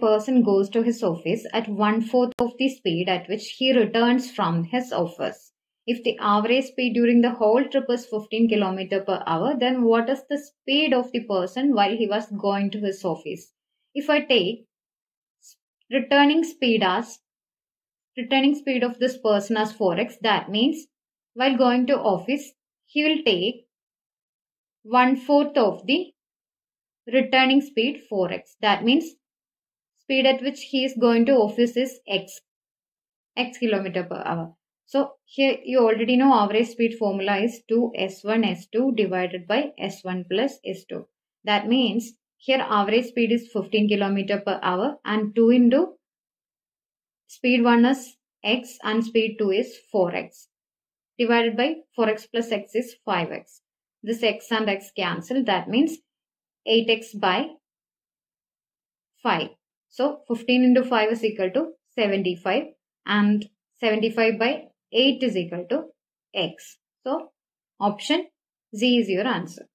person goes to his office at 1/4 of the speed at which he returns from his office. If the average speed during the whole trip is 15 km/h, then what is the speed of the person while he was going to his office? If I take returning speed of this person as 4x, that means while going to office, he will take 1/4 of the returning speed 4x. That means speed at which he is going to office is x km/h. So here you already know average speed formula is 2s1s2 divided by s1 plus s2. That means here average speed is 15 km/h and 2 into speed 1 is x and speed 2 is 4x. Divided by 4x plus x is 5x. This x and x cancel. That means 8x by 5. So 15 into 5 is equal to 75 and 75 by 8 is equal to x. So option Z is your answer.